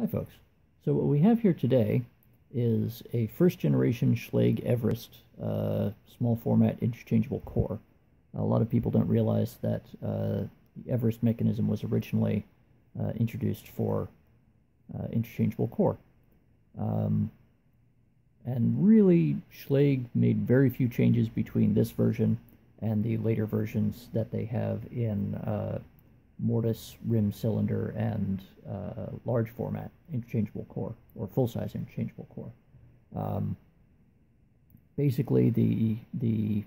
Hi folks. So what we have here today is a first generation Schlage Everest small format interchangeable core. A lot of people don't realize that the Everest mechanism was originally introduced for interchangeable core. And really Schlage made very few changes between this version and the later versions that they have in mortise, rim cylinder, and large format interchangeable core, or full-size interchangeable core. Basically, the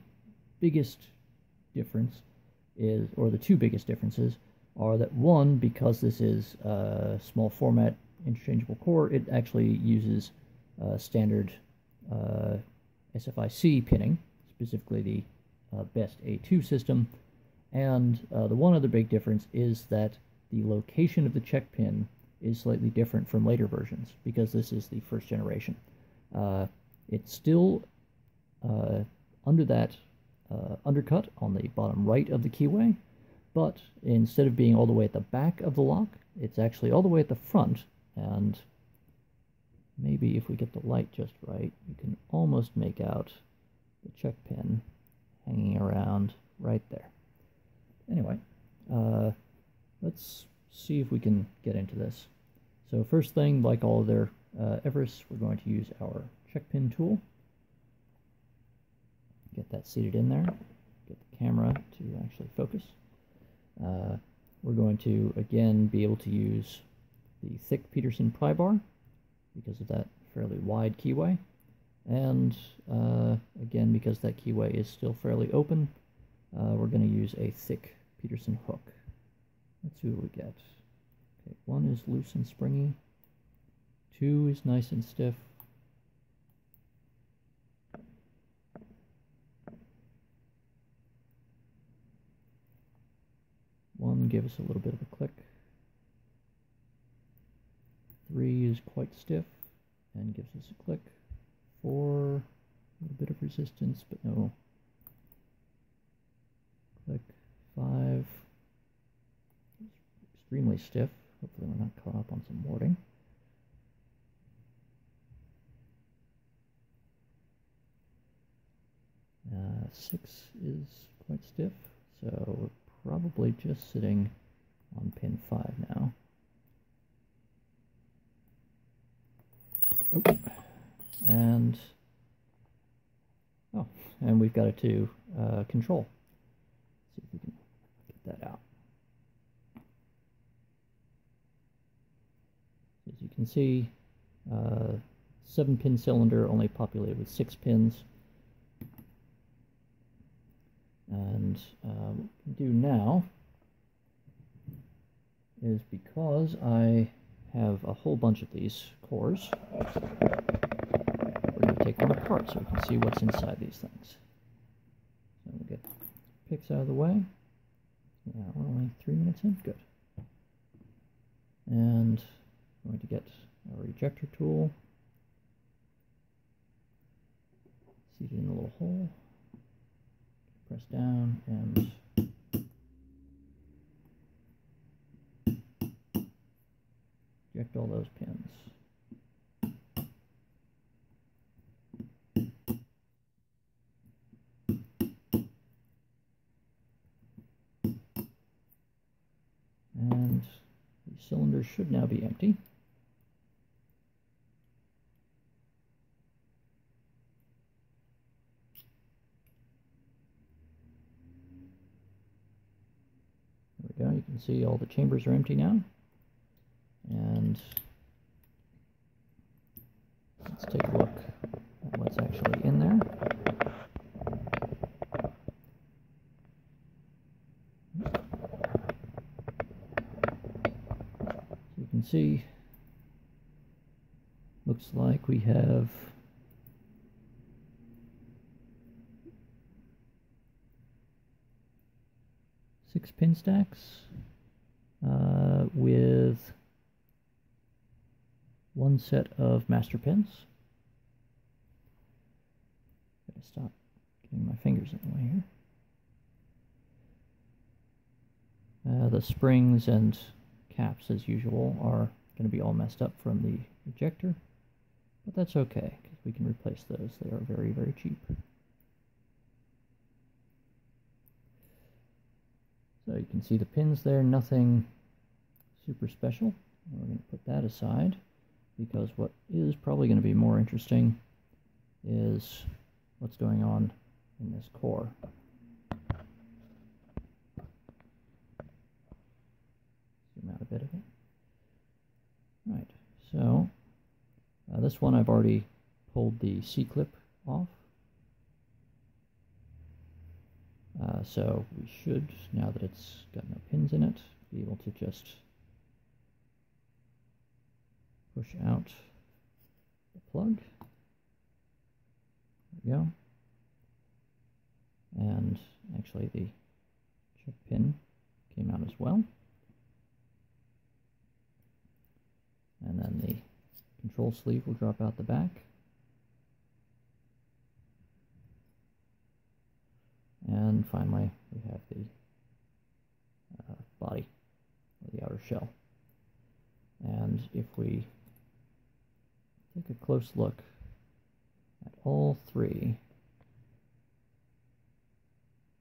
biggest difference is, or the two biggest differences, are that one, because this is small format interchangeable core, it actually uses standard SFIC pinning, specifically the Best A2 system. And the one other big difference is that the location of the check pin is slightly different from later versions, because this is the first generation. It's still under that undercut on the bottom right of the keyway, but instead of being all the way at the back of the lock, it's actually all the way at the front. And maybe if we get the light just right, you can almost make out the check pin hanging around right there. Anyway, let's see if we can get into this. So first thing, like all other Everests, we're going to use our check pin tool. Get that seated in there. Get the camera to actually focus. We're going to, again, be able to use the thick Peterson pry bar because of that fairly wide keyway. And, again, because that keyway is still fairly open, we're going to use a thick Peterson hook. Let's see what we get. Okay, one is loose and springy. Two is nice and stiff. One gave us a little bit of a click. Three is quite stiff and gives us a click. Four, a little bit of resistance, but no. Click. Five, extremely stiff. Hopefully we're not caught up on some warding. Six is quite stiff, so we're probably just sitting on pin 5 now. Oh. And we've got it to control. See if we can get that out. As you can see, 7-pin cylinder only populated with 6 pins. And what we can do now is, because I have a whole bunch of these cores, we're going to take them apart so we can see what's inside these things. So we'll get picks out of the way. Yeah, we're only 3 minutes in. Good. And we're going to get our ejector tool. Seated in a little hole. Press down and eject all those pins. Cylinder should now be empty. There we go. You can see all the chambers are empty now. And let's take a look at what's actually in there. See, looks like we have six pin stacks with one set of master pins. I'm gonna stop getting my fingers in the way here. The springs and caps, as usual, are going to be all messed up from the ejector, but that's okay because we can replace those. They are very, very cheap. So you can see the pins there, nothing super special. And we're going to put that aside because what is probably going to be more interesting is what's going on in this core. Zoom out a bit of it. All right, so this one I've already pulled the C-clip off. So we should, now that it's got no pins in it, be able to just push out the plug. There we go. And actually the check pin came out as well. And then the control sleeve will drop out the back. And finally, we have the body, or the outer shell. And if we take a close look at all three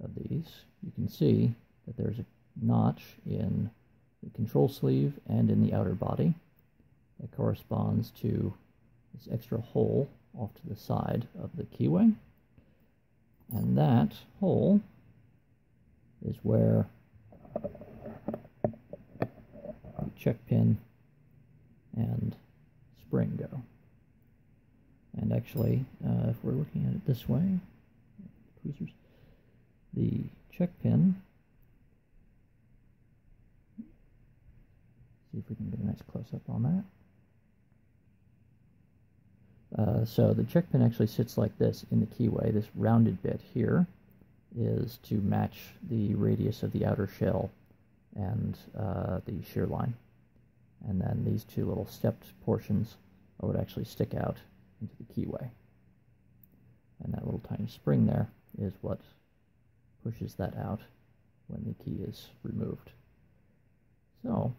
of these, you can see that there's a notch in the control sleeve and in the outer body that corresponds to this extra hole off to the side of the keyway. And that hole is where the check pin and spring go. And actually, if we're looking at it this way, tweezers, the check pin, see if we can get a nice close-up on that. So the check pin actually sits like this in the keyway. This rounded bit here is to match the radius of the outer shell and the shear line. And then these two little stepped portions would actually stick out into the keyway. And that little tiny spring there is what pushes that out when the key is removed. So,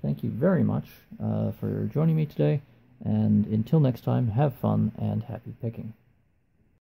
thank you very much for joining me today, and until next time, have fun and happy picking.